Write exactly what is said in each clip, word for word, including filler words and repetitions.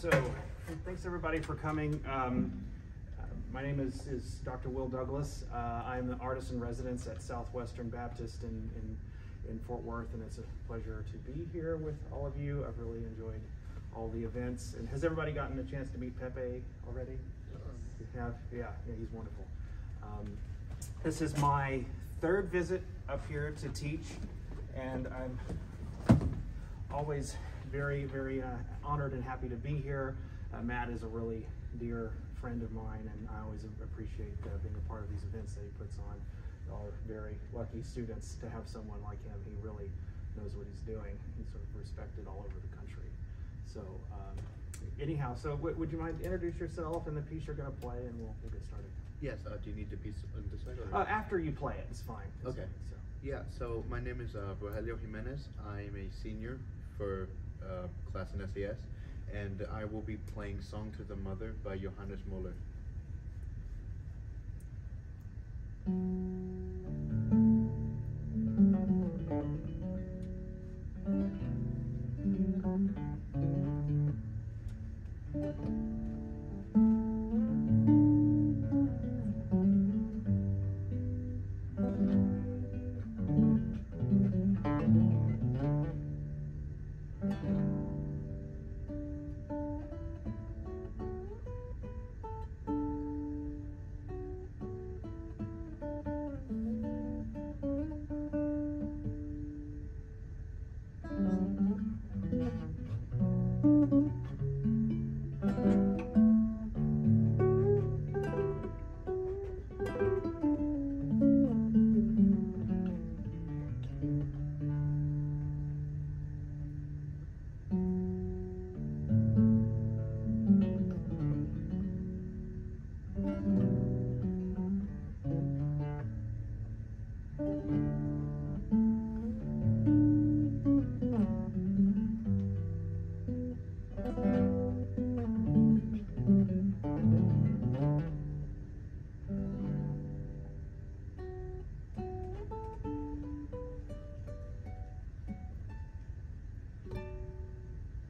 So, thanks everybody for coming. Um, uh, my name is, is Doctor Will Douglas. Uh, I'm the artist in residence at Southwestern Baptist in, in, in Fort Worth, and it's a pleasure to be here with all of you. I've really enjoyed all the events. And has everybody gotten a chance to meet Pepe already? Yes. You have? Yeah, yeah, he's wonderful. Um, this is my third visit up here to teach, and I'm always very, very uh, honored and happy to be here. Uh, Matt is a really dear friend of mine, and I always appreciate uh, being a part of these events that he puts on. Y'all are very lucky students to have someone like him. He really knows what he's doing. He's sort of respected all over the country. So um, anyhow, so w would you mind introduce yourself and the piece you're going to play, and we'll, we'll get started. Yes, uh, do you need the piece on this side? Or? Uh, after you play it, it's fine. It's okay. Fine, so. Yeah, so my name is uh, Rogelio Jimenez. I'm a senior for uh, class in S E S, and I will be playing Song to the Mother by Johannes Muller.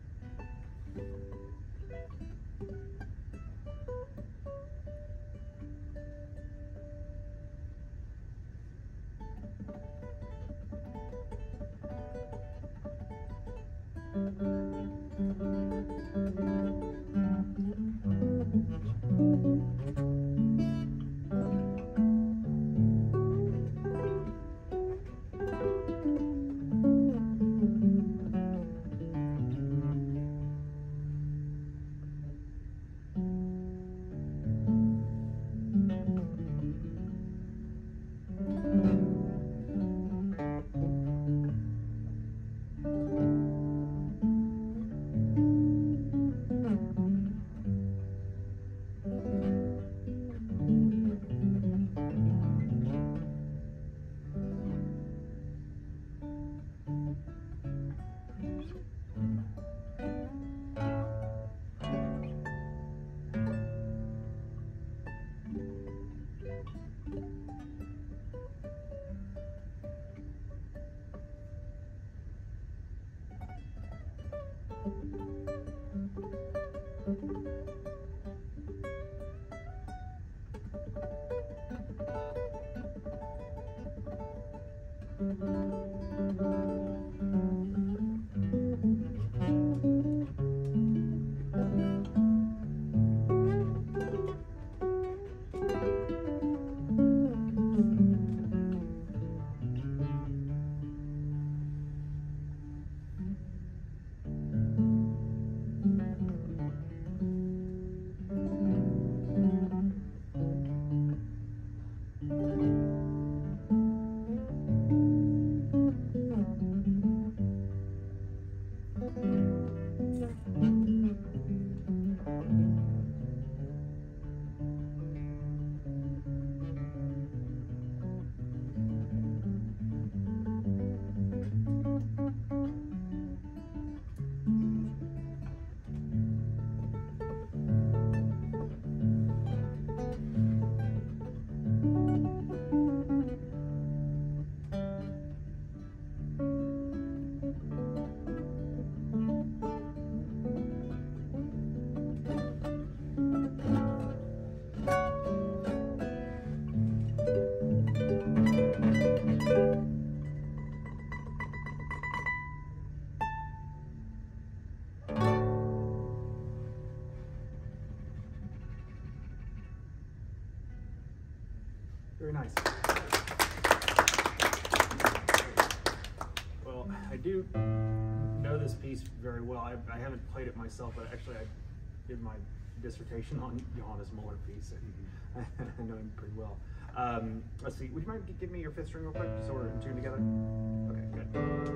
Thank you. Very nice. Well, I do know this piece very well. I, I haven't played it myself, but actually I did my dissertation on Johannes Muller piece, and I know him pretty well. Um, let's see, would you mind give me your fifth string real quick, just so we're in tune together? Okay,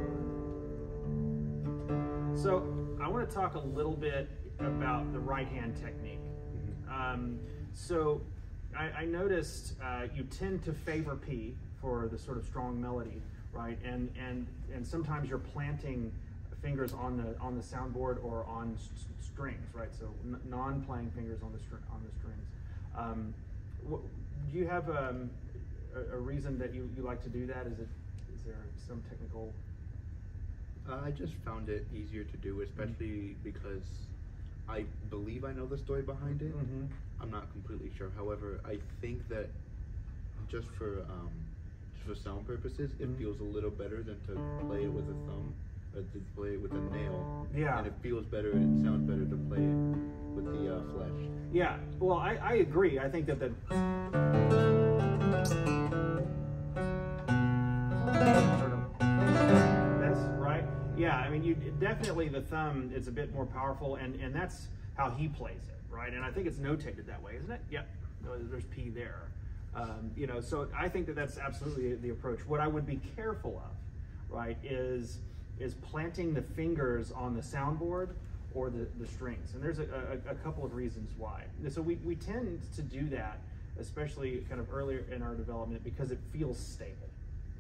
good. So I want to talk a little bit about the right hand technique. Um, so I, I noticed uh, you tend to favor P for the sort of strong melody, right? And and and sometimes you're planting fingers on the on the soundboard or on st strings, right? So non-playing fingers on the str on the strings. Um, do you have um, a, a reason that you, you like to do that? Is it is there some technical? Uh, I just found it easier to do, especially because I believe I know the story behind it. Mm-hmm. I'm not completely sure. However, I think that just for um, just for sound purposes, it mm-hmm. feels a little better than to play it with a thumb, or to play it with a nail. Yeah. And it feels better, it sounds better to play it with the uh, flesh. Yeah, well, I, I agree. I think that the... That's right. Yeah, I mean, you definitely the thumb is a bit more powerful, and, and that's how he plays it. Right, and I think it's notated that way, isn't it? Yep, there's P there. Um, you know, so I think that that's absolutely the approach. What I would be careful of, right, is is planting the fingers on the soundboard or the, the strings. And there's a, a, a couple of reasons why. So we, we tend to do that, especially kind of earlier in our development, because it feels stable,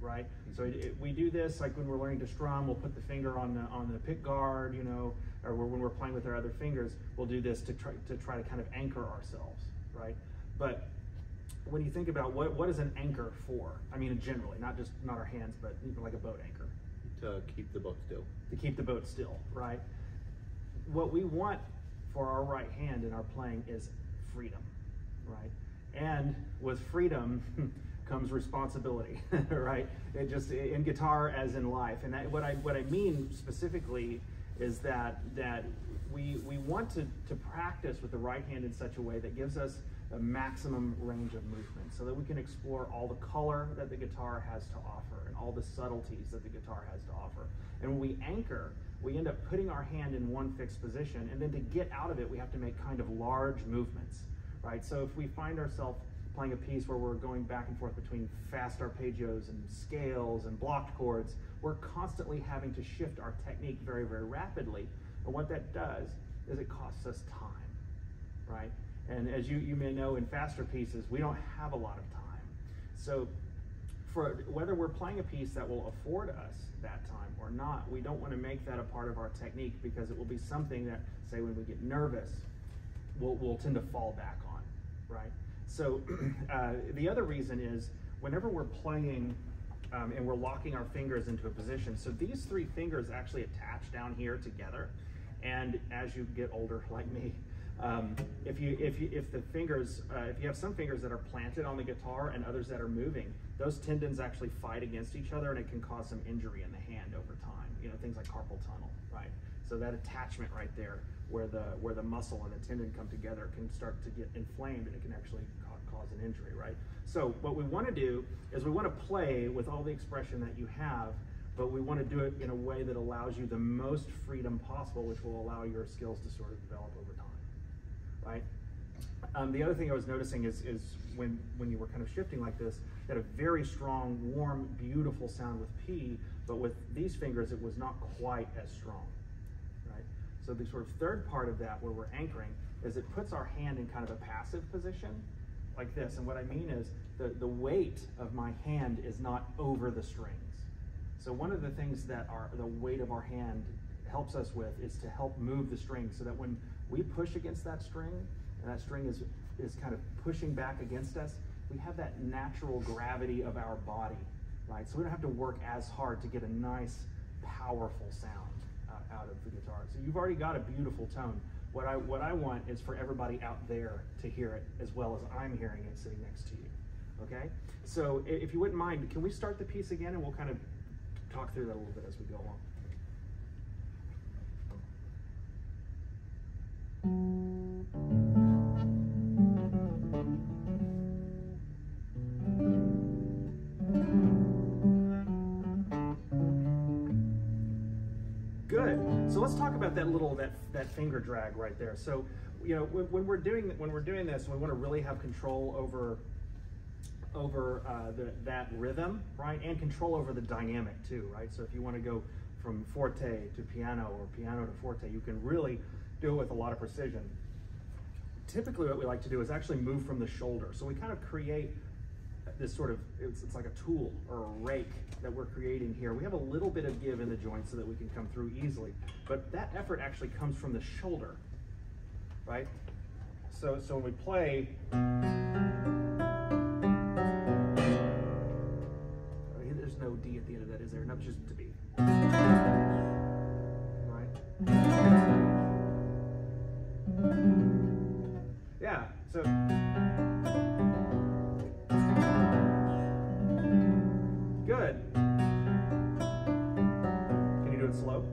right? So it, it, we do this, like when we're learning to strum, we'll put the finger on the, on the pick guard, you know, or when we're playing with our other fingers, we'll do this to try to try to kind of anchor ourselves, right? But when you think about what what is an anchor for? I mean, generally, not just not our hands, but like a boat anchor. To keep the boat still. To keep the boat still, right? What we want for our right hand in our playing is freedom, right? And with freedom comes responsibility, right? It just in guitar as in life, and that, what I what I mean specifically is that that we we want to, to practice with the right hand in such a way that gives us a maximum range of movement so that we can explore all the color that the guitar has to offer and all the subtleties that the guitar has to offer. And when we anchor, we end up putting our hand in one fixed position, and then to get out of it, we have to make kind of large movements, right? So if we find ourselves playing a piece where we're going back and forth between fast arpeggios and scales and blocked chords, we're constantly having to shift our technique very, very rapidly. But what that does is it costs us time, right? And as you, you may know, in faster pieces, we don't have a lot of time. So for whether we're playing a piece that will afford us that time or not, we don't want to make that a part of our technique, because it will be something that, say, when we get nervous, we'll, we'll tend to fall back on, right? So uh, the other reason is whenever we're playing um, and we're locking our fingers into a position, so these three fingers actually attach down here together. And as you get older, like me, um, if you if you, if the fingers uh, if you have some fingers that are planted on the guitar and others that are moving, those tendons actually fight against each other, and it can cause some injury in the hand over time. You know, things like carpal tunnel, right? So that attachment right there, where the where the muscle and the tendon come together, can start to get inflamed, and it can actually ca cause an injury, right? So what we want to do is we want to play with all the expression that you have, but we want to do it in a way that allows you the most freedom possible, which will allow your skills to sort of develop over time, right? Um, the other thing I was noticing is, is when, when you were kind of shifting like this, you had a very strong, warm, beautiful sound with P, but with these fingers, it was not quite as strong. So the sort of third part of that, where we're anchoring, is it puts our hand in kind of a passive position like this. And what I mean is the, the weight of my hand is not over the strings. So one of the things that our, the weight of our hand helps us with is to help move the string, so that when we push against that string and that string is, is kind of pushing back against us, we have that natural gravity of our body, right? So we don't have to work as hard to get a nice, powerful sound out of the guitar. So you've already got a beautiful tone. What I what I want is for everybody out there to hear it as well as I'm hearing it sitting next to you, Okay, so if you wouldn't mind, can we start the piece again, and we'll kind of talk through that a little bit as we go along. Good. So let's talk about that little that that finger drag right there. So you know when, when we're doing when we're doing this, we want to really have control over over uh, the, that rhythm, right, and control over the dynamic too, right? So if you want to go from forte to piano or piano to forte, you can really do it with a lot of precision. Typically what we like to do is actually move from the shoulder. So we kind of create this sort of, it's, it's like a tool or a rake that we're creating here. We have a little bit of give in the joint so that we can come through easily, but that effort actually comes from the shoulder, right? So, so when we play, no D at the end of that, is there? No, just to be. Right? Yeah, so. Good. Can you do it slow?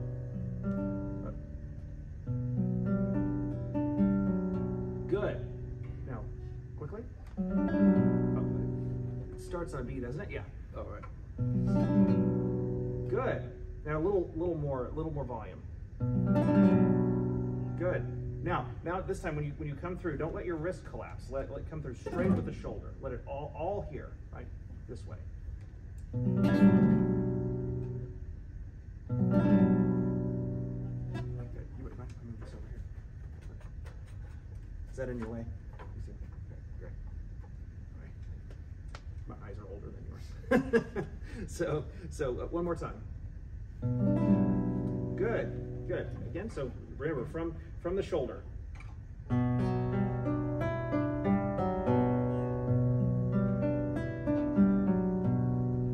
Good. Now, quickly. Oh, it starts on B, doesn't it? Yeah. All right. Good. Now a little, little more, a little more volume. Good. Now, now this time when you when you come through, don't let your wrist collapse. Let let it come through straight with the shoulder. Let it all all here, right? This way. Like that. You would mind if I move this over here? Is that in your way? My eyes are older than yours. so, so uh, one more time. Good, good. Again, so remember from from the shoulder.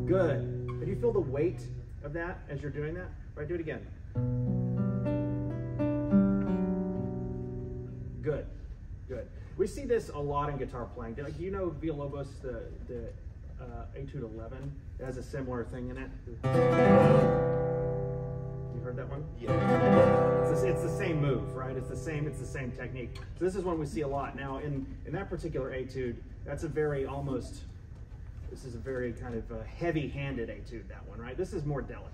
Good. Can you feel the weight of that as you're doing that? All right, do it again. Good, good. We see this a lot in guitar playing. Do you know Villalobos, the, the uh, Etude eleven? It has a similar thing in it. You heard that one? Yeah. It's, it's the same move, right? It's the same, it's the same technique. So this is one we see a lot. Now in, in that particular etude, that's a very almost, this is a very kind of uh, heavy-handed etude, that one, right? This is more delicate.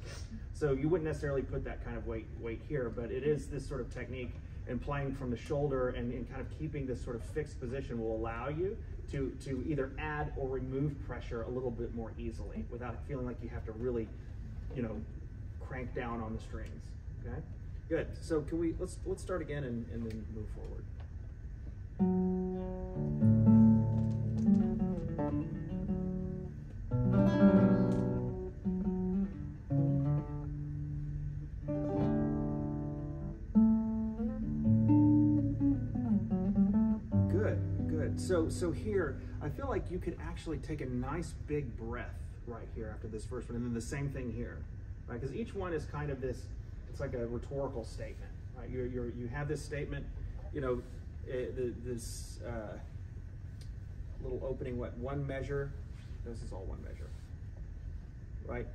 So you wouldn't necessarily put that kind of weight, weight here, but it is this sort of technique. And playing from the shoulder and, and kind of keeping this sort of fixed position will allow you to, to either add or remove pressure a little bit more easily without feeling like you have to really, you know, crank down on the strings, okay? Good, so can we, let's, let's start again and, and then move forward. So, so here, I feel like you could actually take a nice big breath right here after this first one, and then the same thing here, right? Because each one is kind of this, it's like a rhetorical statement, right? You you you have this statement, you know, this uh, little opening, what, one measure? This is all one measure, right?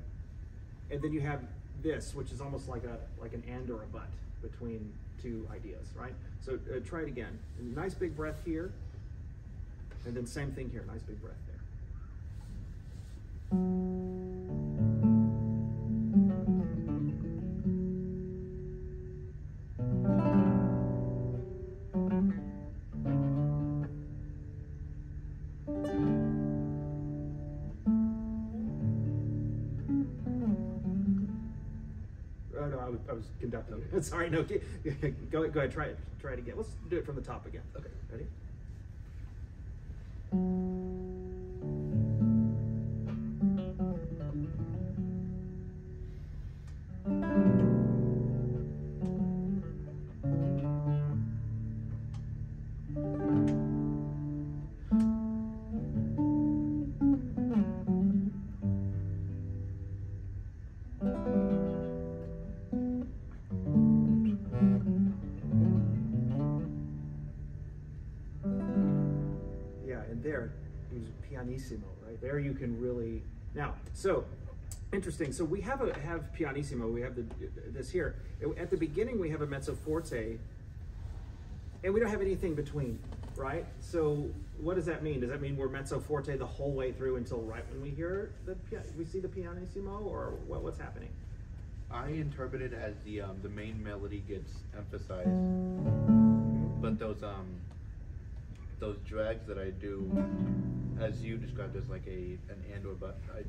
And then you have this, which is almost like a like an and or a but between two ideas, right? So uh, try it again. Nice big breath here. And then same thing here, nice big breath there. Oh no, I was, I was conducting. Sorry, no, go, go ahead, try it, try it again. Let's do it from the top again. Okay, ready? pianissimo, right? There you can really, now, so, interesting. So we have a have pianissimo, we have the, this here. At the beginning, we have a mezzo forte, and we don't have anything between, right? So what does that mean? Does that mean we're mezzo forte the whole way through until right when we hear the, we see the pianissimo, or what, what's happening? I interpret it as the um, the main melody gets emphasized, but those um those drags that I do, as you described as like a an and or but, I,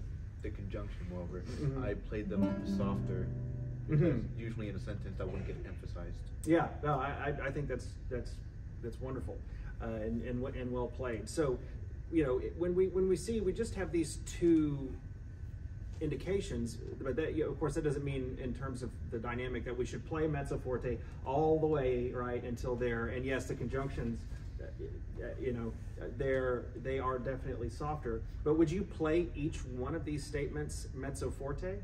the conjunction more over, mm-hmm. I played them softer. Because mm-hmm. usually in a sentence that wouldn't get emphasized. Yeah, no, I I think that's that's that's wonderful, uh, and and and well played. So, you know, when we when we see we just have these two indications, but that, you know, of course that doesn't mean in terms of the dynamic that we should play mezzo forte all the way right until there. And yes, the conjunctions, you know, they're they are definitely softer. But would you play each one of these statements mezzo forte?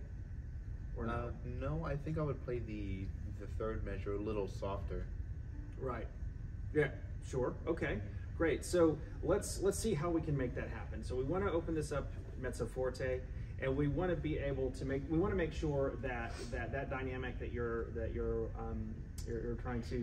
Or uh, no, I think I would play the the third measure a little softer. Right. Yeah. Sure. Okay. Great. So let's let's see how we can make that happen. So we want to open this up mezzo forte, and we want to be able to make we want to make sure that that that dynamic that you're that you're um, you're, you're trying to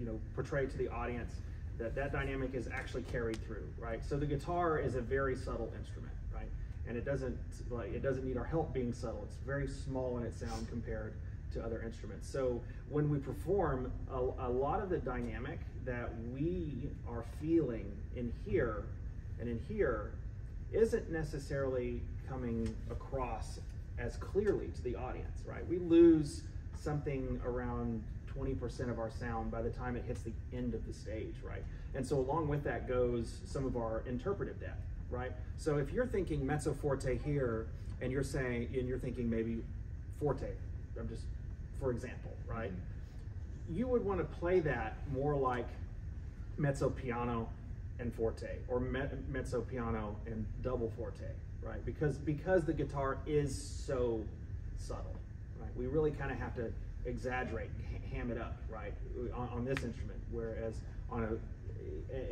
you know portray to the audience, that that dynamic is actually carried through. Right. So the guitar is a very subtle instrument. Right. And it doesn't like it doesn't need our help being subtle. It's very small in its sound compared to other instruments. So when we perform, a, a lot of the dynamic that we are feeling in here and in here isn't necessarily coming across as clearly to the audience, right? We lose something around twenty percent of our sound by the time it hits the end of the stage, right? And so along with that goes some of our interpretive depth. Right, so if you're thinking mezzo forte here, and you're saying, and you're thinking maybe forte, I'm just, for example, right? Mm-hmm. You would want to play that more like mezzo piano and forte, or me mezzo piano and double forte, right? Because because the guitar is so subtle, right? We really kind of have to exaggerate, ham it up, right? On, on this instrument, whereas on a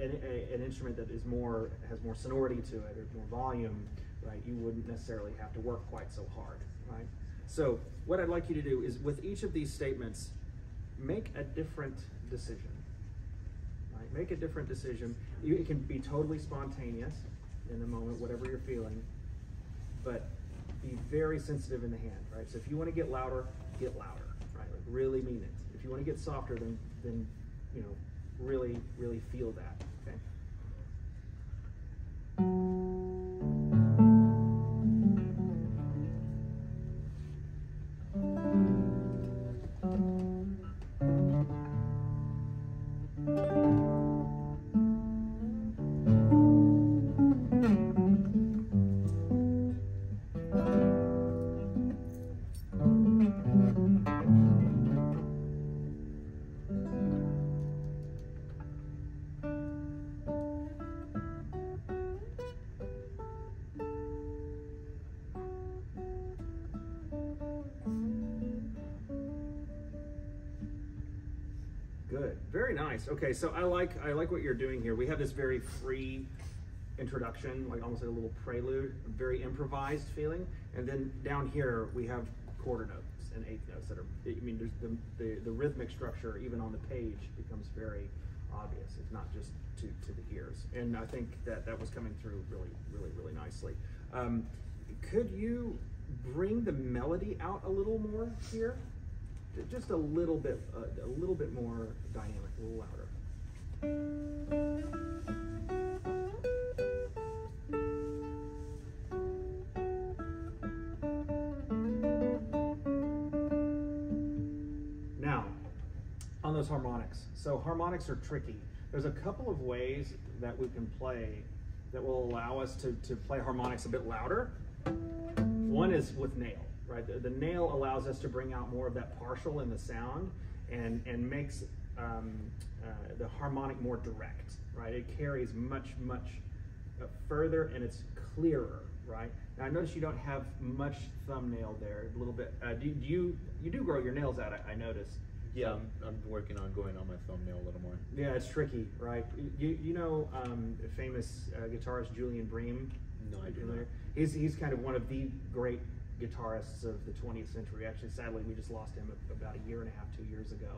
An, a, an instrument that is more has more sonority to it, or more volume, right? You wouldn't necessarily have to work quite so hard, right? So what I'd like you to do is, with each of these statements, make a different decision. Right? Make a different decision. You, it can be totally spontaneous in the moment, whatever you're feeling, but be very sensitive in the hand, right? So if you want to get louder, get louder, right? Like really mean it. If you want to get softer, then then you know. Really, really feel that, okay? Nice. Okay, so I like I like what you're doing here. We have this very free introduction, like almost like a little prelude, a very improvised feeling, and then down here we have quarter notes and eighth notes that are. I mean, there's the the, the rhythmic structure even on the page becomes very obvious. It's not just to to the ears, and I think that that was coming through really, really, really nicely. Um, could you bring the melody out a little more here? Just a little bit, uh, a little bit more dynamic, a little louder. Now, on those harmonics. So harmonics are tricky. There's a couple of ways that we can play that will allow us to, to play harmonics a bit louder. One is with nail. Right, the, the nail allows us to bring out more of that partial in the sound, and and makes um, uh, the harmonic more direct. Right, it carries much much further, and it's clearer. Right. Now I notice you don't have much thumbnail there. A little bit. Uh, do, do you you do grow your nails out? I, I noticed. Yeah, I'm, I'm working on going on my thumbnail a little more. Yeah, it's tricky, right? You you know um, famous uh, guitarist Julian Bream? No, I do not. He's, he's kind of one of the great guitarists of the twentieth century. Actually, sadly, we just lost him about a year and a half, two years ago.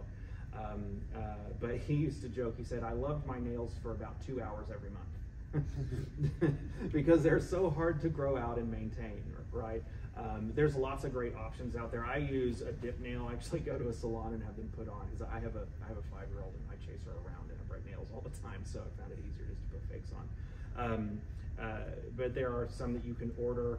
Um, uh, but he used to joke, he said, I loved my nails for about two hours every month. Because they're so hard to grow out and maintain, right? Um, there's lots of great options out there. I use a dip nail. I actually go to a salon and have them put on, because I have a I have a five-year-old and I chase her around and I break nails all the time, so I found it easier just to put fakes on. Um, uh, but there are some that you can order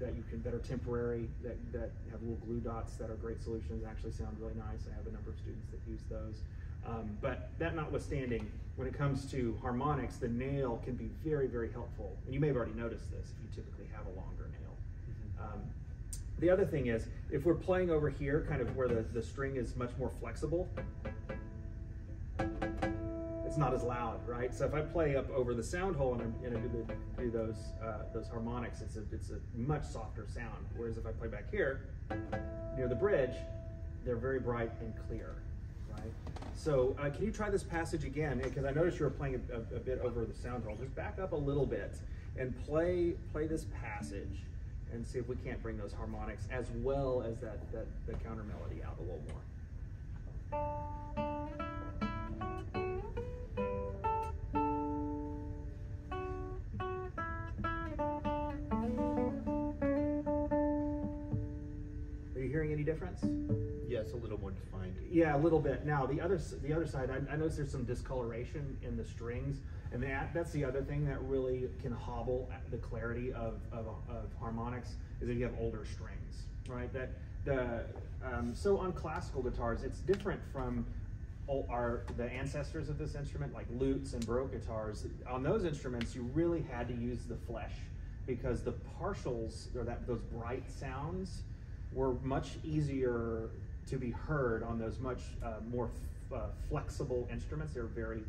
that you can that are temporary, that, that have little glue dots that are great solutions, actually sound really nice. I have a number of students that use those. Um, but that notwithstanding, when it comes to harmonics, the nail can be very, very helpful. And you may have already noticed this if you typically have a longer nail. Um, the other thing is, if we're playing over here, kind of where the, the string is much more flexible, it's not as loud, right? So if I play up over the sound hole and, I'm, and I do, the, do those uh, those harmonics, it's a, it's a much softer sound. Whereas if I play back here, near the bridge, they're very bright and clear, right? So uh, can you try this passage again? Because I noticed you were playing a, a, a bit over the sound hole. Just back up a little bit and play play this passage, and see if we can't bring those harmonics as well as that, that the counter melody out a little more. Are you hearing any difference? Yeah, it's a little more defined. Yeah, a little bit. Now the other the other side, I, I notice there's some discoloration in the strings. And that, that's the other thing that really can hobble the clarity of, of, of harmonics, is if you have older strings, right? That the um, so on classical guitars, it's different from our the ancestors of this instrument, like lutes and baroque guitars. On those instruments, you really had to use the flesh, because the partials, or that those bright sounds, were much easier to be heard on those much uh, more f uh, flexible instruments. They're very,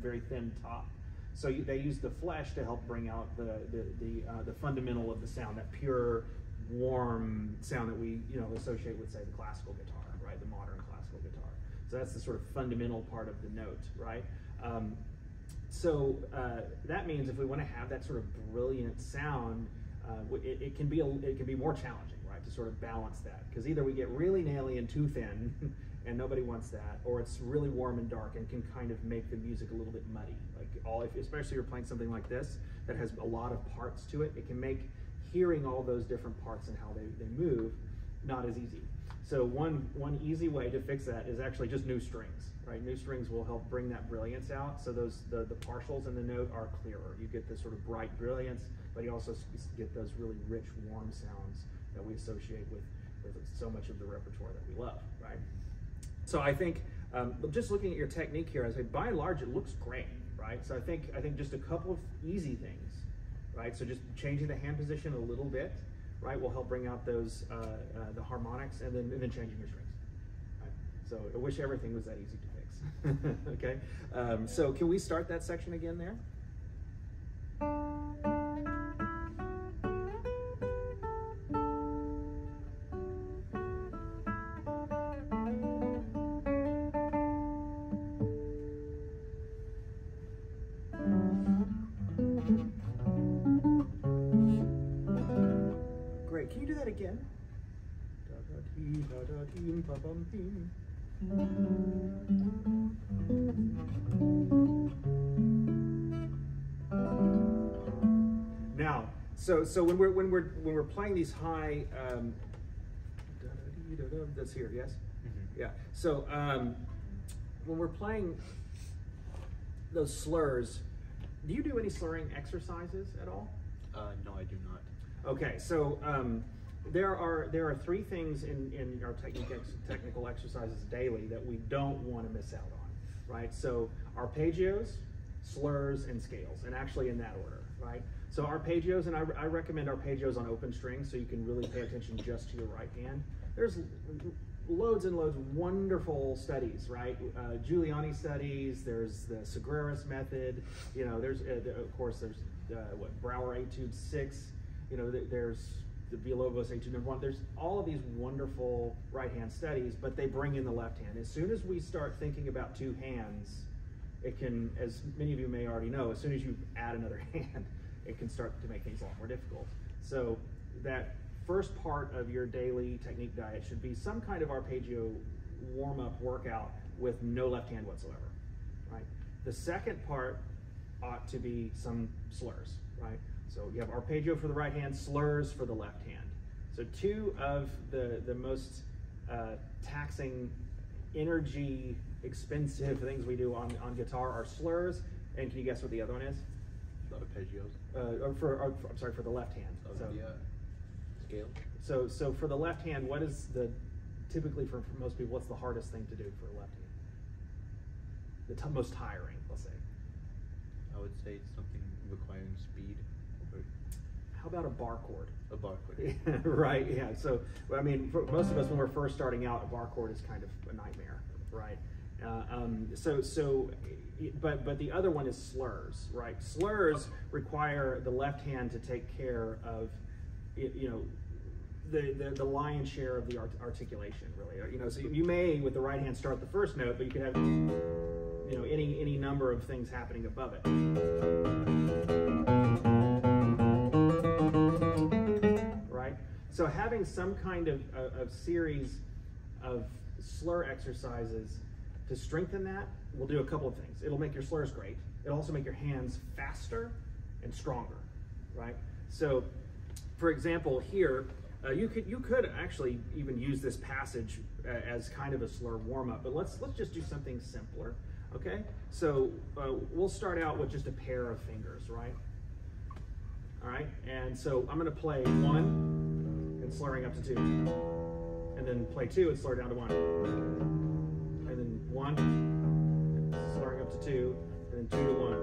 very thin top. So you, they use the flesh to help bring out the the the, uh, the fundamental of the sound, that pure, warm sound that we you know associate with, say, the classical guitar, right? The modern classical guitar. So that's the sort of fundamental part of the note, right? Um, so uh, that means if we want to have that sort of brilliant sound, uh, it, it can be a, it can be more challenging, right? To sort of balance that, because either we get really naily and too thin. And nobody wants that, or it's really warm and dark and can kind of make the music a little bit muddy. Like all, if, especially if you're playing something like this that has a lot of parts to it, it can make hearing all those different parts and how they, they move not as easy. So one one easy way to fix that is actually just new strings, right? New strings will help bring that brilliance out. So those the, the partials in the note are clearer. You get this sort of bright brilliance, but you also get those really rich, warm sounds that we associate with, with so much of the repertoire that we love, right? So I think um, just looking at your technique here, I say by and large it looks great, right? So I think I think just a couple of easy things, right? So just changing the hand position a little bit, right, will help bring out those uh, uh, the harmonics, and then and then changing your strings. Right? So I wish everything was that easy to fix. Okay. Um, so can we start that section again there? Now, so so when we're when we're when we're playing these high, um, that's here, yes, mm-hmm. Yeah. So um, when we're playing those slurs, do you do any slurring exercises at all? Uh, no, I do not. Okay, so. Um, There are there are three things in, in our technical ex technical exercises daily that we don't want to miss out on, right? So arpeggios, slurs, and scales, and actually in that order, right? So arpeggios, and I, I recommend arpeggios on open strings so you can really pay attention just to your right hand. There's loads and loads of wonderful studies, right? Uh, Giuliani studies. There's the Segreris method. You know, there's uh, of course there's uh, what Brouwer Etude six. You know, there's the Villalobos, Etude number one, there's all of these wonderful right-hand studies, but they bring in the left hand. As soon as we start thinking about two hands, it can, as many of you may already know, as soon as you add another hand, it can start to make things a lot more difficult. So that first part of your daily technique diet should be some kind of arpeggio warm-up workout with no left hand whatsoever, right? The second part ought to be some slurs, right? So you have arpeggio for the right hand, slurs for the left hand. So two of the, the most uh, taxing, energy, expensive things we do on, on guitar are slurs, and can you guess what the other one is? The arpeggios. Uh, for, or, for, I'm sorry, for the left hand. Oh, so, the, uh, scale. So, so for the left hand, what is the, typically for, for most people, what's the hardest thing to do for the left hand? The t most tiring, let's say. I would say it's something requiring speed. How about a bar chord? A bar chord. Right, yeah. So, I mean, for most of us, when we're first starting out, a bar chord is kind of a nightmare, right? Uh, um, so, so, but, but the other one is slurs, right? Slurs require the left hand to take care of, you know, the, the, the lion's share of the art articulation, really. You know, so you may, with the right hand, start the first note, but you could have, you know, any, any number of things happening above it. So having some kind of, of, of series of slur exercises to strengthen that will do a couple of things. It'll make your slurs great. It'll also make your hands faster and stronger, right? So, for example, here, uh, you could you could actually even use this passage as kind of a slur warm-up, but let's, let's just do something simpler, okay? So uh, we'll start out with just a pair of fingers, right? All right, and so I'm gonna play one, and slurring up to two, and then play two and slur down to one, and then one, slurring up to two, and then two to one,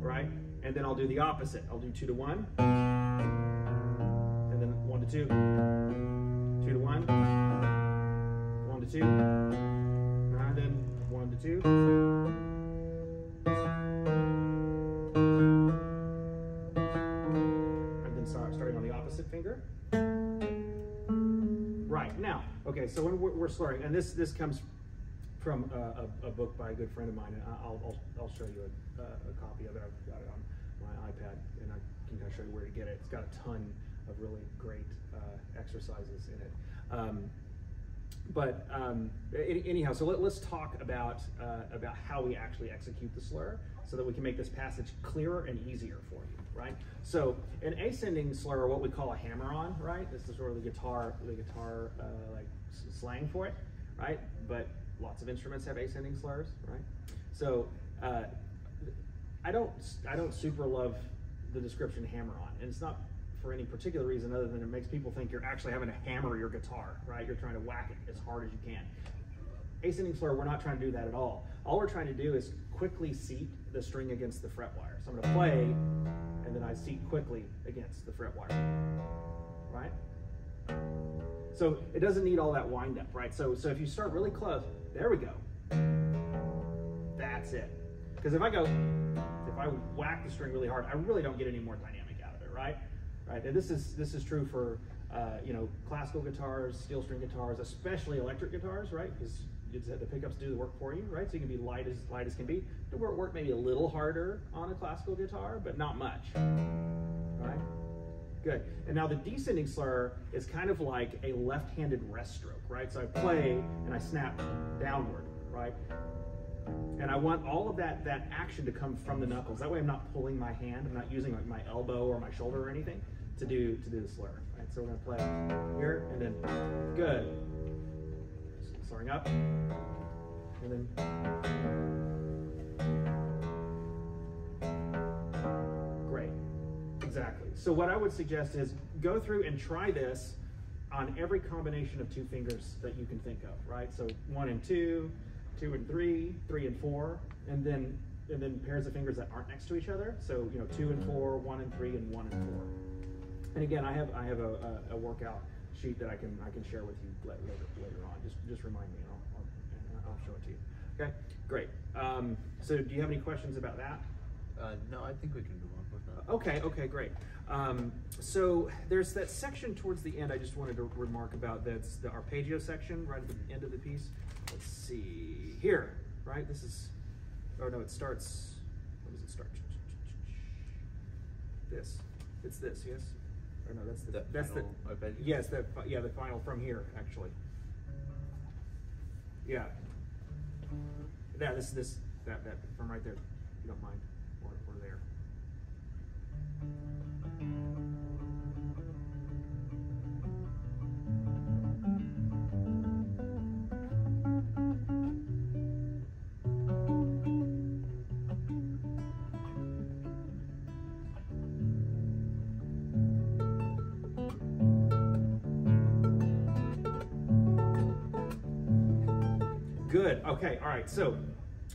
right? And then I'll do the opposite. I'll do two to one, and then one to two, two to one, one to two, and then one to two, and then starting on the opposite finger. Right, now, okay, so when we're, we're slurring, and this this comes from a, a, a book by a good friend of mine, and I'll, I'll, I'll show you a, a copy of it. I've got it on my iPad, and I can kind of show you where to get it. It's got a ton of really great uh, exercises in it. Um, but um, anyhow, so let, let's talk about, uh, about how we actually execute the slur so that we can make this passage clearer and easier for you. Right? So an ascending slur, or what we call a hammer-on, right? This is sort of the guitar, the guitar uh, like slang for it, right? But lots of instruments have ascending slurs, right? So uh, I don't, I don't super love the description hammer-on, and it's not for any particular reason other than it makes people think you're actually having to hammer your guitar, right? You're trying to whack it as hard as you can. Ascending slur, we're not trying to do that at all. All we're trying to do is quickly seat the string against the fret wire. So I'm gonna play, and then I seat quickly against the fret wire, right? So it doesn't need all that wind up, right? So, so if you start really close, there we go. That's it. Because if I go, if I whack the string really hard, I really don't get any more dynamic out of it, right? Right, and this is, this is true for, uh, you know, classical guitars, steel string guitars, especially electric guitars, right? Because the pickups do the work for you, right? So you can be light as light as can be. The work work maybe a little harder on a classical guitar, but not much, right? Good. And now the descending slur is kind of like a left-handed rest stroke, right? So I play and I snap downward, right? And I want all of that, that action to come from the knuckles. That way I'm not pulling my hand. I'm not using like my elbow or my shoulder or anything to do, to do the slur, right? So we're gonna play here and then, good. Slurring up, and then, great, exactly. So what I would suggest is go through and try this on every combination of two fingers that you can think of, right? So one and two, two and three, three and four, and then, and then pairs of fingers that aren't next to each other. So, you know, two and four, one and three, and one and four. And again, I have, I have a, a, a workout sheet that I can I can share with you later later on. Just just remind me, and I'll, I'll, I'll show it to you. Okay, great. Um, so do you have any questions about that? Uh, no, I think we can move on with that. Okay, okay, great. Um, so there's that section towards the end I just wanted to remark about, that's the arpeggio section right at the end of the piece. Let's see here, right? This is, oh no, it starts, what does it start? This, it's this, yes? Or no, that's the, the that's final the, arpeggio? Yes, the, yeah, the final from here, actually. Yeah, that, this, this, that, that, from right there, if you don't mind, or, or there. Good. Okay. All right. So,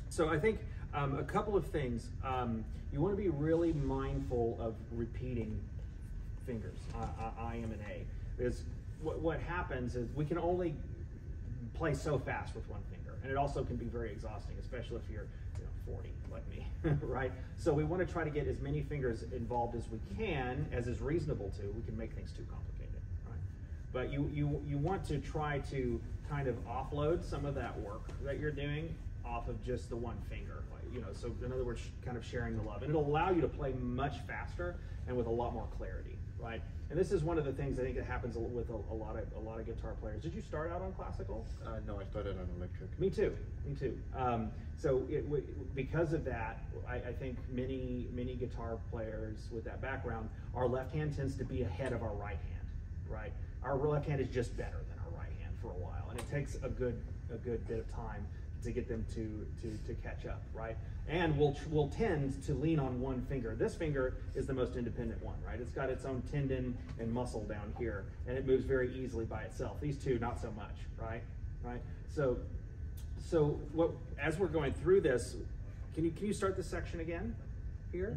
so I think um, a couple of things. Um, you want to be really mindful of repeating fingers. Uh, I, I am an A. Because what, what happens is we can only play so fast with one finger, and it also can be very exhausting, especially if you're you know, forty like me, right? So we want to try to get as many fingers involved as we can, as is reasonable to. We can make things too complicated, right? But you you you want to try to kind of offload some of that work that you're doing off of just the one finger, like, you know, so in other words, kind of sharing the love. And it'll allow you to play much faster and with a lot more clarity, right? And this is one of the things I think that happens with a, a lot of a lot of guitar players. Did you start out on classical? Uh, no, I started on electric. Me too, me too. Um, so it w because of that, I, I think many, many guitar players with that background, our left hand tends to be ahead of our right hand, right? Our left hand is just better than our right hand for a while, and it takes a good, a good bit of time to get them to, to, to catch up, right? And we'll, we'll tend to lean on one finger. This finger is the most independent one, right? It's got its own tendon and muscle down here, and it moves very easily by itself. These two, not so much, right? Right? So, so what, as we're going through this, can you, can you start this section again here?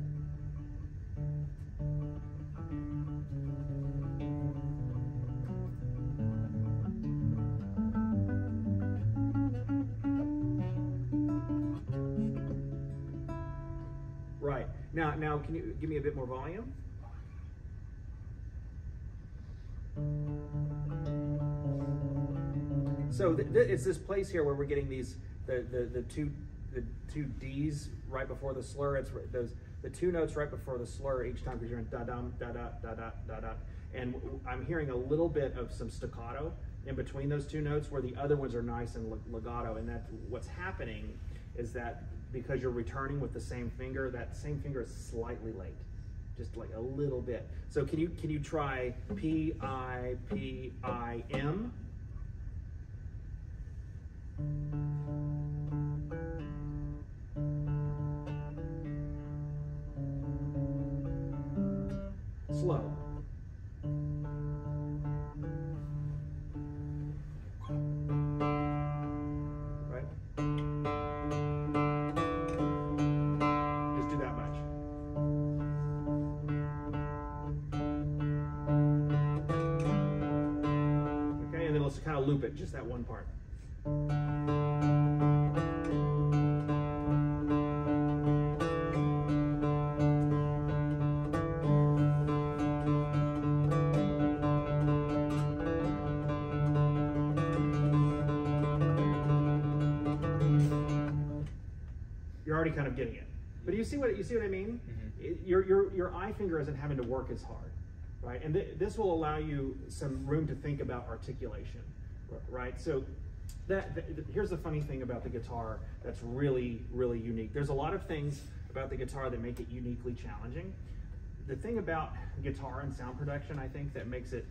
Right. Now, now, can you give me a bit more volume? So th th it's this place here where we're getting these the, the the two the two D's right before the slur. It's those the two notes right before the slur each time because you're in da dum da da da da da da. And I'm hearing a little bit of some staccato in between those two notes where the other ones are nice and legato. And that's what's happening is that, because you're returning with the same finger, that same finger is slightly late, just like a little bit. So can you can you try P I P I M? Slow. Loop it, just that one part. You're already kind of getting it, but you see what you see what I mean? Mm-hmm. it, your your your eye finger isn't having to work as hard, right? And th this will allow you some room to think about articulation. Right, so that, that here's the funny thing about the guitar that's really, really unique. There's a lot of things about the guitar that make it uniquely challenging. The thing about guitar and sound production, I think, that makes it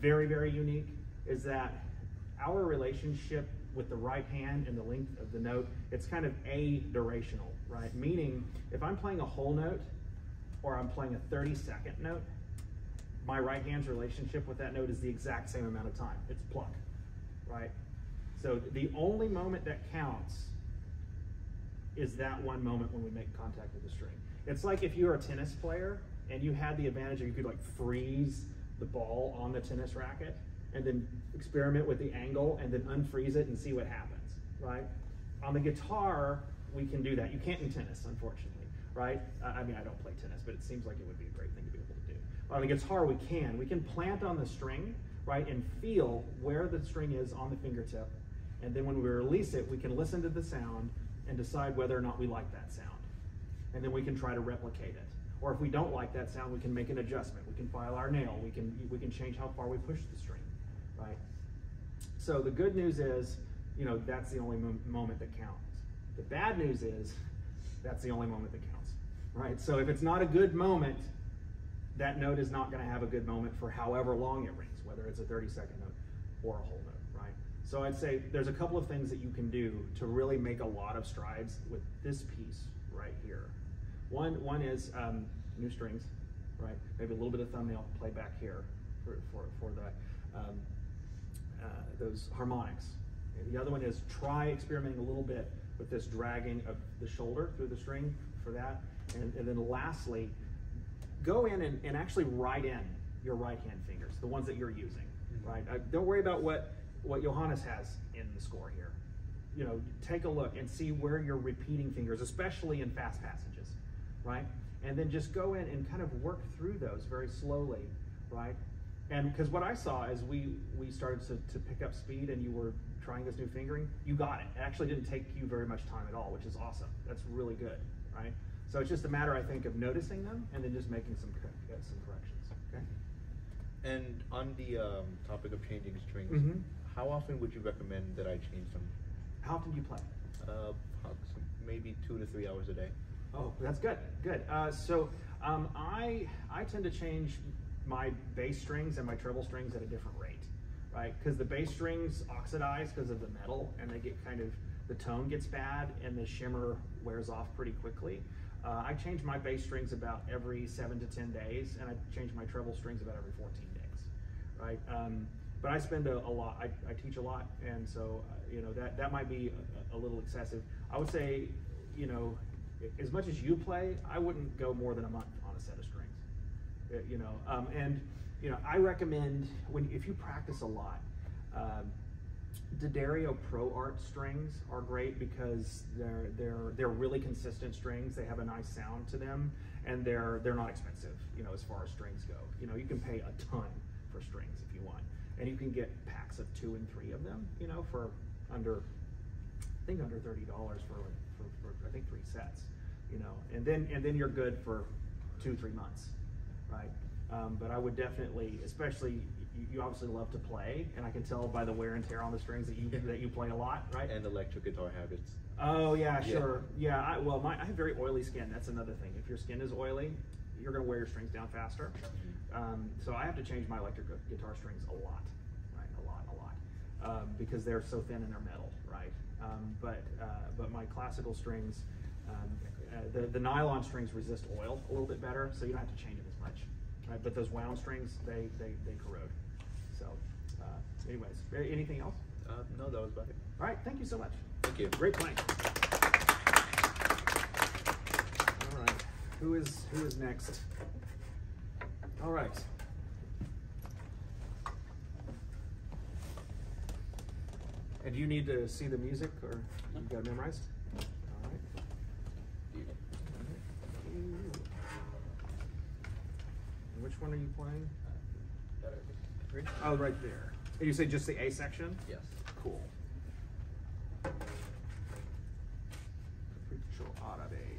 very, very unique is that our relationship with the right hand and the length of the note, it's kind of a-durational, right? Meaning, if I'm playing a whole note or I'm playing a thirty-second note, my right hand's relationship with that note is the exact same amount of time. It's pluck. Right? So the only moment that counts is that one moment when we make contact with the string. It's like if you're a tennis player and you had the advantage of you could like freeze the ball on the tennis racket and then experiment with the angle and then unfreeze it and see what happens, right? On the guitar, we can do that. You can't in tennis, unfortunately, right? I mean, I don't play tennis, but it seems like it would be a great thing to be able to do. on a guitar we can. We can plant on the string, right, and feel where the string is on the fingertip. And then when we release it, we can listen to the sound and decide whether or not we like that sound. And then we can try to replicate it. Or if we don't like that sound, we can make an adjustment. We can file our nail. We can, we can change how far we push the string, right? So the good news is, you know, that's the only mom moment that counts. The bad news is, that's the only moment that counts, right? So if it's not a good moment, that note is not gonna have a good moment for however long it rings, whether it's a thirty second note or a whole note, right? So I'd say there's a couple of things that you can do to really make a lot of strides with this piece right here. One, one is um, new strings, right? Maybe a little bit of thumbnail playback here for, for, for the, um, uh, those harmonics. And the other one is try experimenting a little bit with this dragging of the shoulder through the string for that. And, and then lastly, go in and, and actually write in your right hand fingers, the ones that you're using, mm-hmm. right? Uh, don't worry about what, what Johannes has in the score here. You know, take a look and see where you're repeating fingers, especially in fast passages. Right? And then just go in and kind of work through those very slowly, right? And because what I saw is we, we started to, to pick up speed and you were trying this new fingering, you got it. It actually didn't take you very much time at all, which is awesome. That's really good, right? So it's just a matter, I think, of noticing them and then just making some, uh, some corrections, okay? And on the um, topic of changing strings, mm-hmm. how often would you recommend that I change them? How often do you play? Uh, maybe two to three hours a day. Oh, that's good, good. Uh, so um, I, I tend to change my bass strings and my treble strings at a different rate, right? Because the bass strings oxidize because of the metal and they get kind of, the tone gets bad and the shimmer wears off pretty quickly. Uh, I change my bass strings about every seven to ten days and I change my treble strings about every fourteen days, right? Um, but I spend a, a lot, I, I teach a lot and so, uh, you know, that, that might be a, a little excessive. I would say, you know, as much as you play, I wouldn't go more than a month on a set of strings, it, you know. Um, and you know, I recommend when if you practice a lot, um, D'Addario Pro Art strings are great because they're they're they're really consistent strings. They have a nice sound to them, and they're they're not expensive, you know, as far as strings go. You know, you can pay a ton for strings if you want, and you can get packs of two and three of them, you know, for under, I think under thirty dollars for like. For, for I think three sets, you know, and then and then you're good for two three months, right? Um, but I would definitely, especially you, you obviously love to play, and I can tell by the wear and tear on the strings that you that you play a lot, right? And electric guitar habits. Oh yeah, sure, yeah. yeah I, well, my I have very oily skin. That's another thing. If your skin is oily, you're gonna wear your strings down faster. Um, so I have to change my electric guitar strings a lot, right? A lot, a lot, um, because they're so thin and they're metal, right? Um, but uh, but my classical strings, um, uh, the the nylon strings resist oil a little bit better, so you don't have to change them as much. Right? But those wound strings, they they, they corrode. So, uh, anyways, anything else? Uh, no, that was about it. All right, thank you so much. Thank you. Great playing. All right, who is who is next? All right. And do you need to see the music, or you've got it memorized? All right. And which one are you playing? Oh, right there. And you say just the A section? Yes. Cool. Capricho Árabe.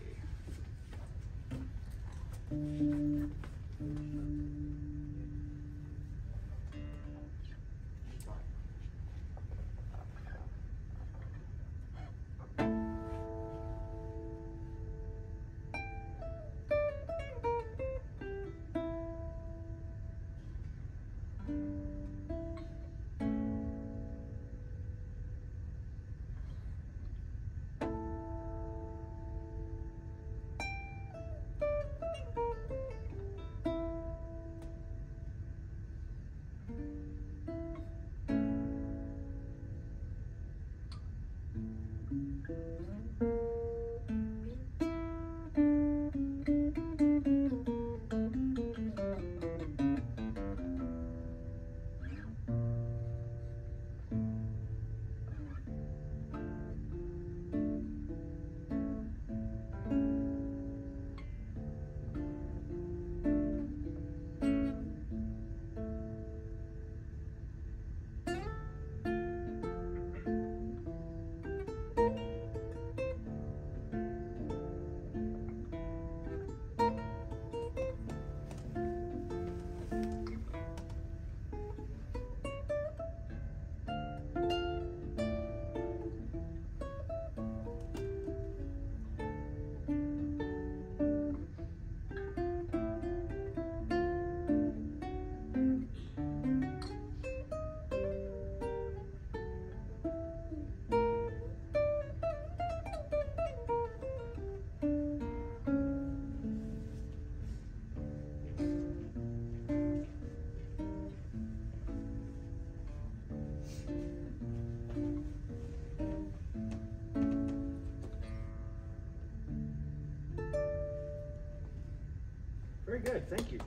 Very good, thank you.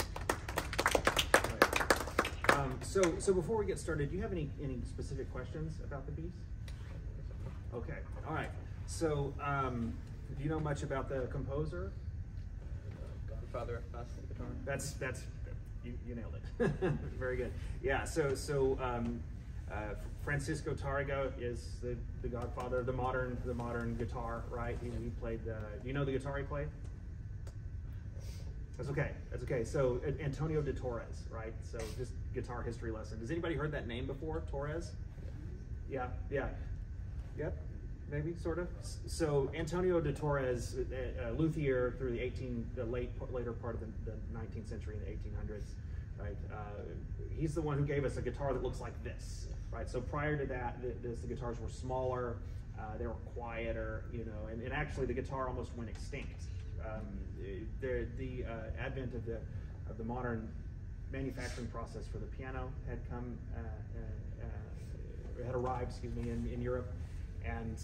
Right. Um, so, so before we get started, do you have any, any specific questions about the bees? Okay, all right. So, um, do you know much about the composer? Godfather of classical guitar. That's, that's, you, you nailed it. Very good. Yeah, so, so um, uh, Francisco Tárrega is the, the godfather of the modern, the modern guitar, right? He, he played the, do you know the guitar he played? That's okay, that's okay. So Antonio de Torres, right? So just guitar history lesson. Has anybody heard that name before, Torres? Yeah, yeah, yep, maybe, sort of. So Antonio de Torres, a, a luthier through the eighteen, the late, later part of the, the nineteenth century and the eighteen hundreds, right? Uh, he's the one who gave us a guitar that looks like this, right? So prior to that, the, this, the guitars were smaller, uh, they were quieter, you know, and, and actually the guitar almost went extinct. Um, the the uh, advent of the of the modern manufacturing process for the piano had come uh, uh, uh, had arrived, excuse me, in, in Europe, and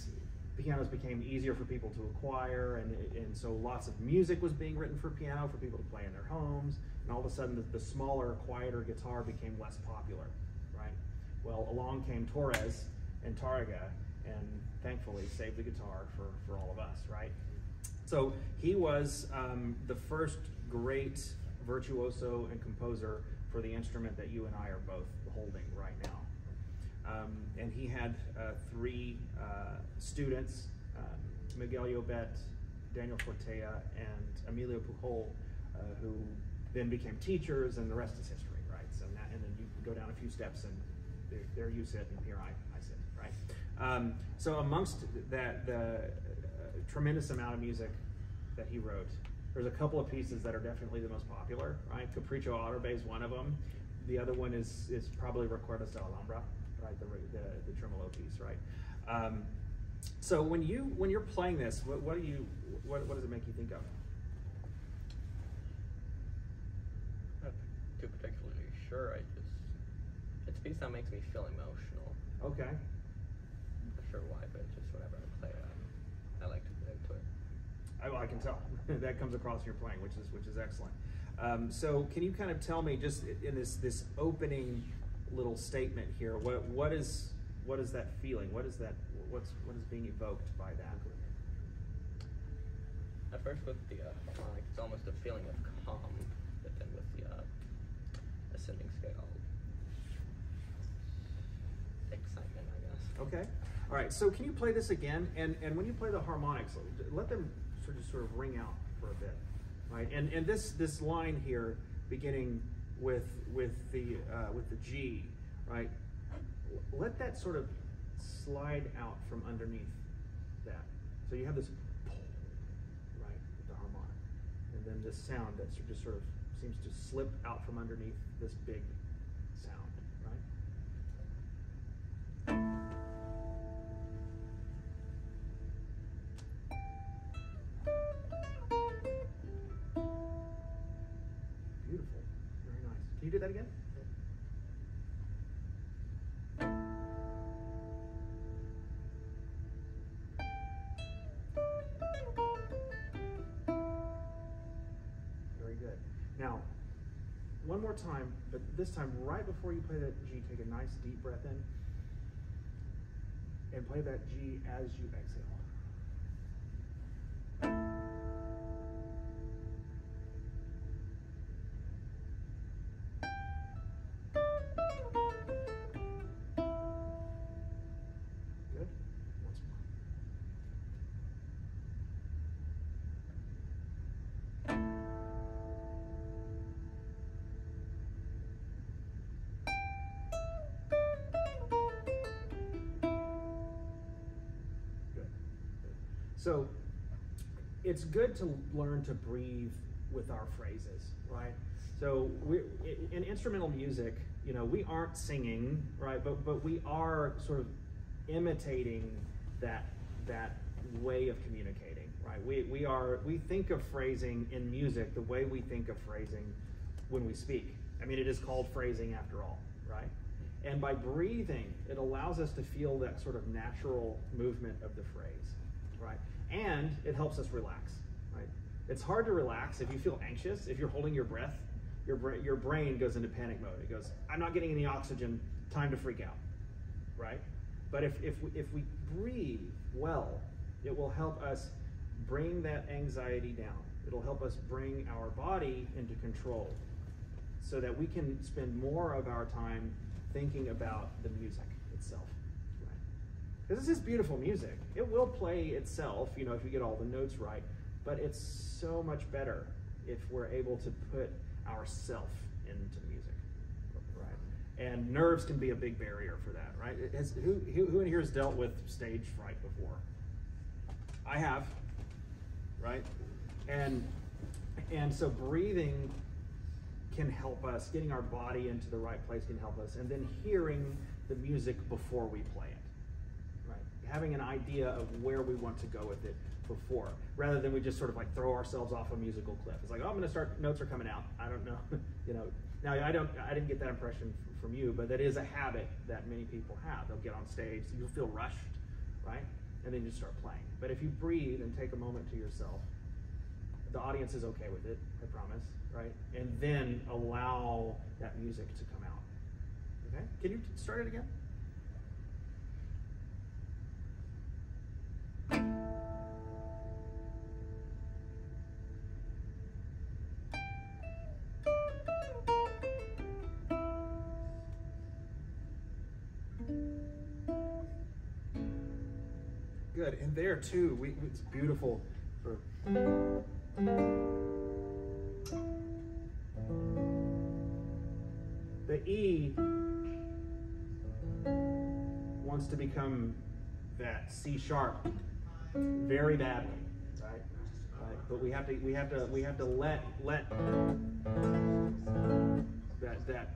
pianos became easier for people to acquire, and and so lots of music was being written for piano for people to play in their homes, and all of a sudden the, the smaller, quieter guitar became less popular, right? Well, along came Torres and Tárrega, and thankfully saved the guitar for for all of us, right? So he was um, the first great virtuoso and composer for the instrument that you and I are both holding right now. Um, and he had uh, three uh, students, um, Miguel Llobet, Daniel Fortea, and Emilio Pujol, uh, who then became teachers, and the rest is history, right? So now, and then you go down a few steps and there, there you sit and here I, I sit, right? Um, so amongst that, the tremendous amount of music that he wrote. There's a couple of pieces that are definitely the most popular, right? Capricho Árabe is one of them. The other one is is probably Recuerdos de la Alhambra, right? The the, the tremolo piece, right? Um, so when you when you're playing this, what, what do you what what does it make you think of? Not too particularly sure. I just it's a piece that makes me feel emotional. Okay. I'm not sure why, but just whenever I play it, I, I like to. I, well, I can tell that comes across in your playing, which is which is excellent. Um, so, can you kind of tell me, just in this this opening little statement here, what what is what is that feeling? What is that? What's what is being evoked by that? At first, with the uh, harmonic, it's almost a feeling of calm, but then with the uh, ascending scale, excitement, I guess. Okay. All right. So, can you play this again? And and when you play the harmonics, let them just sort of ring out for a bit, right? And and this this line here, beginning with with the uh, with the G, right? Let that sort of slide out from underneath that. So you have this, right, with the harmonic, and then this sound that just sort of seems to slip out from underneath this big sound, right? Can you do that again? Very good. Now, one more time, but this time right before you play that G, take a nice deep breath in and play that G as you exhale. So it's good to learn to breathe with our phrases, right? So we, in instrumental music, you know, we aren't singing, right? But but we are sort of imitating that that way of communicating, right? We we are we think of phrasing in music the way we think of phrasing when we speak. I mean, it is called phrasing after all, right? And by breathing, it allows us to feel that sort of natural movement of the phrase. Right, and it helps us relax. Right, It's hard to relax if you feel anxious, if you're holding your breath. Your, bra your brain goes into panic mode. It goes, I'm not getting any oxygen, time to freak out, right? But if, if, we, if we breathe well, it will help us bring that anxiety down. It'll help us bring our body into control so that we can spend more of our time thinking about the music itself, right? Because this is beautiful music. It will play itself, you know, if you get all the notes right, but it's so much better if we're able to put ourself into music, right? And nerves can be a big barrier for that, right? It has, who, who, who in here has dealt with stage fright before? I have, right? And, and so breathing can help us, getting our body into the right place can help us, and then hearing the music before we play it, right? Having an idea of where we want to go with it before, rather than we just sort of like throw ourselves off a musical cliff. It's like, oh, I'm gonna start, notes are coming out, I don't know, you know. Now, I, don't, I didn't get that impression from you, but that is a habit that many people have. They'll get on stage, you'll feel rushed, right? And then you start playing. But if you breathe and take a moment to yourself, the audience is okay with it, I promise, right? And then allow that music to come out, okay? Can you start it again? Good, and there too, we, it's beautiful for, the E wants to become that C sharp very badly, right? Right? But we have to, we have to, we have to let let that that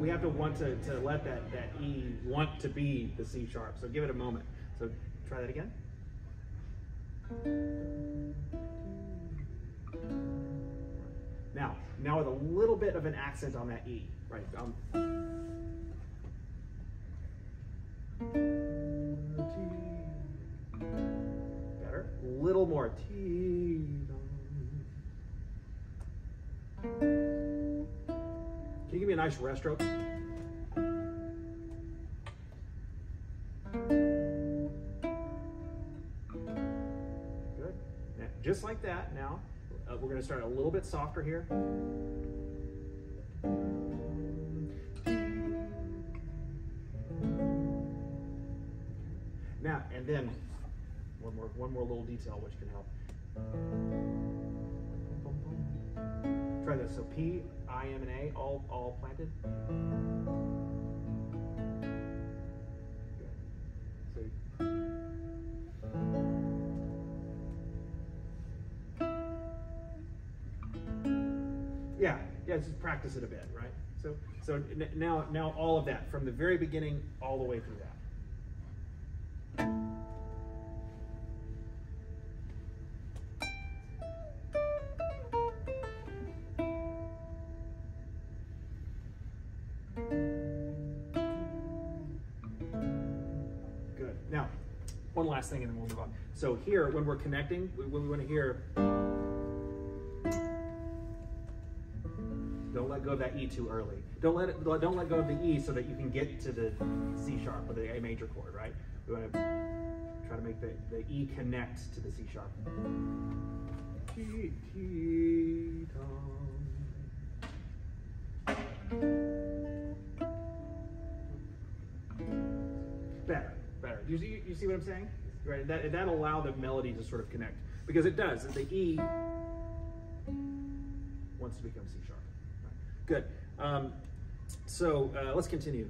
we have to want to to let that that E want to be the C sharp. So give it a moment. So. Try that again. Now, now with a little bit of an accent on that E, right? Um, better. A little more. T. Can you give me a nice rest stroke? Just like that now, uh, we're going to start a little bit softer here. Now, and then one more, one more little detail which can help. Try this, so P, I, M, and A, all, all planted. Yeah, just practice it a bit, right? So, so now, now all of that from the very beginning all the way through that. Good. Now, one last thing, and then we'll move on. So here, when we're connecting, we, we want to hear. Go of that E too early. Don't let it, don't let go of the E so that you can get to the C sharp or the A major chord, right? We want to try to make the, the E connect to the C sharp. Better, better. You see, you see what I'm saying? Right? That, that'll allow the melody to sort of connect, because it does. The E wants to become C sharp. Good. Um, so uh, let's continue.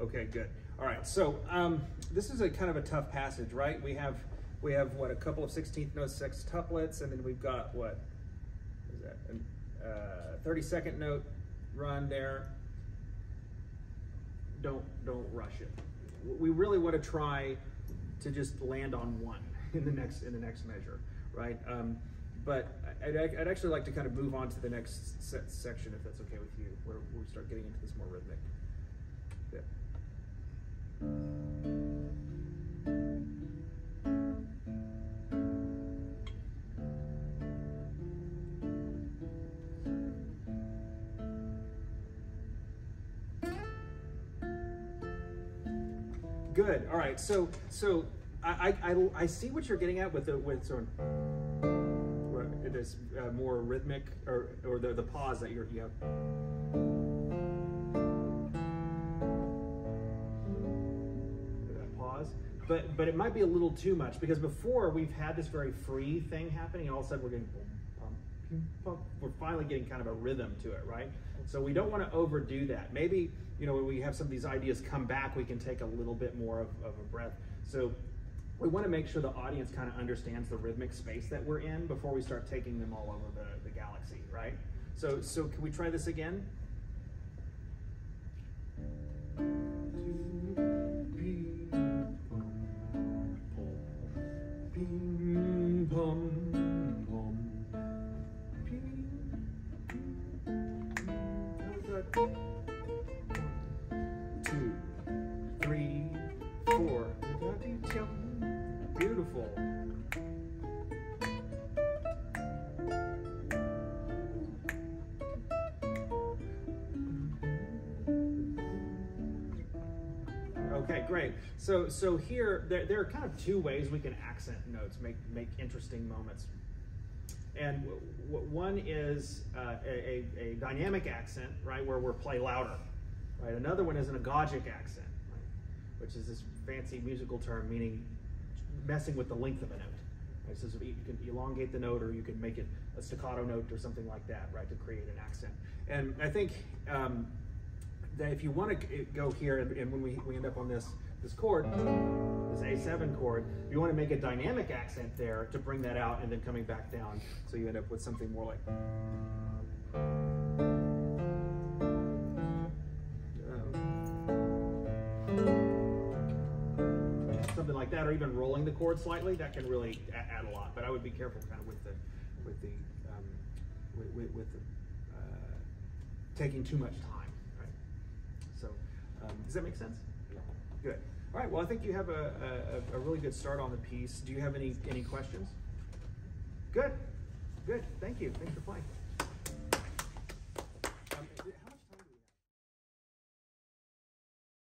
Okay, good. All right. So um, this is a kind of a tough passage, right? We have we have what, a couple of sixteenth note sextuplets, and then we've got what. Uh, thirty second note run there. Don't don't rush it. we really want to try to just land on one in the next in the next measure, right? Um, but I'd, I'd actually like to kind of move on to the next set section, if that's okay with you, where we start getting into this more rhythmic bit. Good. All right. So, so I, I, I see what you're getting at with the with sort of this uh, more rhythmic or or the the pause that you're you have. But but it might be a little too much, because before we've had this very free thing happening, and all of a sudden we're getting boom, pump, we're finally getting kind of a rhythm to it, right? So we don't want to overdo that. Maybe, you know, when we have some of these ideas come back, we can take a little bit more of, of a breath. So we want to make sure the audience kind of understands the rhythmic space that we're in before we start taking them all over the, the galaxy, right? So so can we try this again? So, so here, there, there are kind of two ways we can accent notes, make, make interesting moments. And w w one is uh, a, a, a dynamic accent, right, where we're play louder, right? Another one is an agogic accent, right, which is this fancy musical term meaning messing with the length of a note. Right? So, so you can elongate the note, or you can make it a staccato note or something like that, right, to create an accent. And I think um, that if you want to go here, and, and when we, we end up on this, this chord, this A seven chord, you want to make a dynamic accent there to bring that out, and then coming back down, so you end up with something more like um, something like that, or even rolling the chord slightly. That can really add a lot, but I would be careful kind of with the with the um, with, with, with the, uh, taking too much time, right? So um, does that make sense? Good. All right. Well, I think you have a, a, a really good start on the piece. Do you have any, any questions? Good. Good. Thank you. Thanks for playing.